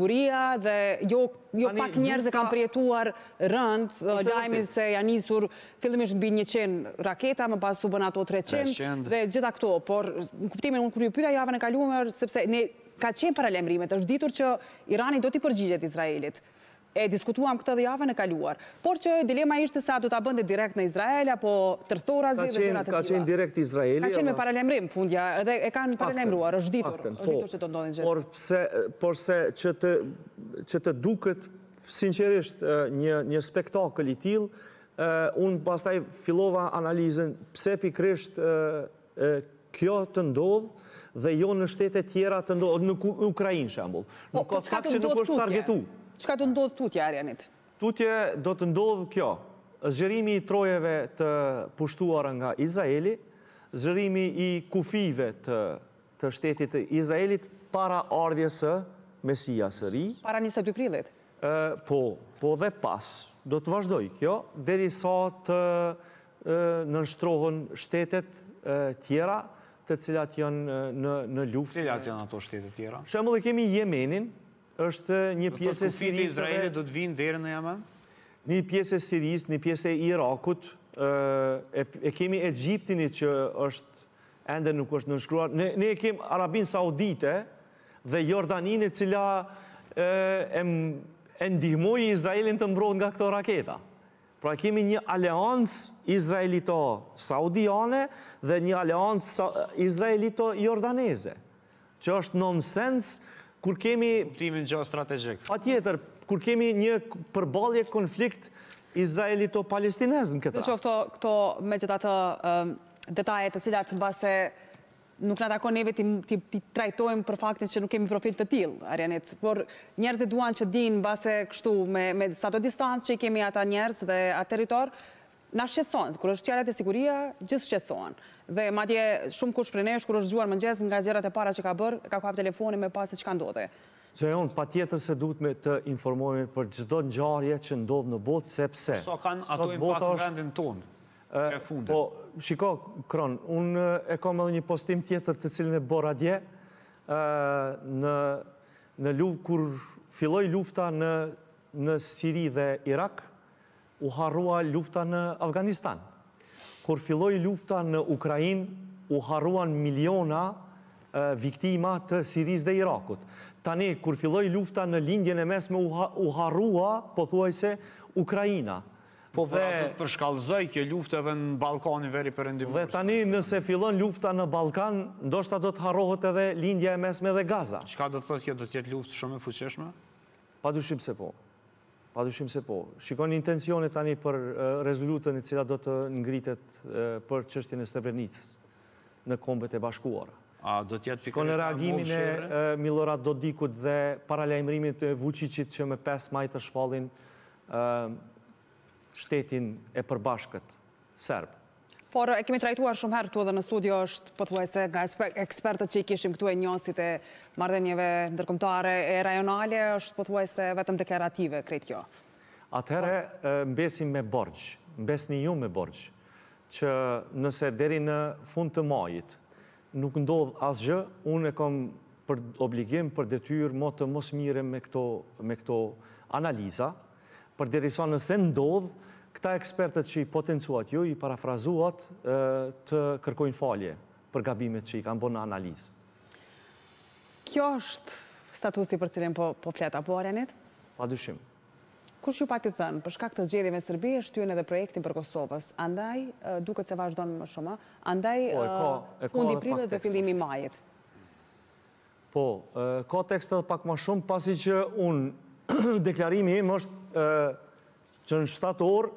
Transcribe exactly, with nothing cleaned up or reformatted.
Buria dhe jo, jo Ani, pak njerëz e kanë përjetuar rënd, lajmin se janë nisur fillimisht mbi njëqind raketa, më pas u bën ato treqind dhe gjitha këto, por në kuptimin unë kur ju pyeta javën e kaluar, sepse ne ka qenë paralajmërimet, është ditur që Irani do t'i përgjigjet Izraelit. E diskutuam këtë dhe javën e kaluar, por që dilema ishte sa do ta bënte direkt në Izrael apo tërthorazi dhe gjëra të tilla. Ka qenë direkt Izraeli. Ka qenë me paralajmërim fundja, edhe e kanë paralajmëruar, është ditur, është ditur se do ndodhin gjëra. Por pse, por se që të që të duket sinqerisht një një spektakël i tillë, un pastaj fillova analizën pse pikërisht kjo të ndodh dhe jo në shtete tjera të ndodh, në Ukrainë shembull. Nuk ka fakt që nuk është targetuar. Çka do të ndodhë tutje, Arianit? Tutje do të ndodhë kjo. Zgjerimi i trojeve të pushtuara nga Izraeli, zgjerimi i kufive të, të shtetit të Izraelit para ardhjes së Mesias së ri. Para njëzet e dy prillit? Uh, po, po dhe pas. Do të vazhdoj kjo, derisa të uh, nënshtrohen shtetet uh, tjera, të cilat janë në, në luftë. Cilat janë ato shtetet tjera? Shembulli kemi Jemenin, është një pjesë e Sirisë. Izraeli do të vinë deri në Yemen? Një pjesë e Sirisë, një pjesë e Irakut, e, e kemi Egjiptin që është ende nuk është nënshkruar. Ne, ne kemi Arabinë Saudite dhe Jordaninë e cila e, e ndihmoi Izraelin të mbrohet nga këto raketa. Pra kemi një aleancë izraelito-saudiane dhe një aleancë izraelito-jordaneze, që është nonsens. Kur kemi kuptimin gjeostrategjik. Patjetër, kur kemi një përballje konflikt izraelito-palestinez në këtë rast. Në qoftë këto megjithatë um, detajet të cilat mbase nuk na takon neve ti, ti, ti trajtojmë për faktin që nuk kemi profil të tillë, Arianit, por njerëzit duan që dinë mbase kështu me, me sa do distancë që i kemi ata njerëz dhe atë territor. Na shqetëson, kur është fjalë e siguria, gjithë shqetësohen. Dhe madje shumë kush prej nesh kur është zgjuar mëngjes nga gjërat e para që ka bër, ka kap telefonin me pas se çka ndodhe. Çejon, patjetër se duhet me të informohemi për çdo ngjarje që ndodh në botë, sepse sa kanë ato impakt në vendin tonë. E fundit. Po, shiko, Kron, unë e kam edhe një postim tjetër të cilin e bora dje, në në luftë kur filloi lufta në në Siri dhe Irak. U harrua lufta në Afganistan. Kur filloi lufta në Ukrainë, u harruan miliona e, viktima të Sirisë dhe Irakut. Tani, kur filloi lufta në lindjen e mesme, u harrua, pothuajse, Ukraina. Po pra do të përshkallëzoj kjo luftë edhe në Ballkanin veri perëndimor. Dhe tani, nëse fillon lufta në Ballkan, ndoshta do të harrohet edhe lindja e mesme dhe Gaza. Çka do të thotë kjo, do të jetë luftë shumë e fuqishme? Padyshim se po. Padyshim se po. Shikon intencionet tani për rezolutën e cila do të ngritet për çështjen e Srebrenicës në Kombet e Bashkuara. A do të jetë pikërisht reagimin e Milorad Dodikut dhe paralajmërimin e Vučićit që me pesë maj të shpallin shtetin e përbashkët serb. Por e kemi trajtuar shumë herë këtu edhe në studio, është pothuajse nga ekspertët që i kishim këtu e njohësit e marrëdhënieve ndërkombëtare e rajonale, është pothuajse vetëm deklarative krejt kjo. Atëherë mbesim me borxh, mbesni ju me borxh, që nëse deri në fund të majit nuk ndodh asgjë, unë e kam për obligim, për detyrë më të mos mirem me këto me këto analiza, përderisa nëse ndodh këta ekspertët që i potencuat ju, i parafrazuat, të kërkojnë falje për gabimet që i kanë bërë në analizë. Kjo është statusi për cilin po, po flet, apo Arianit? Padyshim. Kush ju pati thënë, për shkak të zgjedhjeve në Serbi, shtyen edhe projektin për Kosovës, andaj duket se vazhdon më shumë, andaj po, e ka, e fundi prillit dhe fillimi majit. Po, ka tekste pak më shumë, pasi që unë, deklarimi im është që në shtator,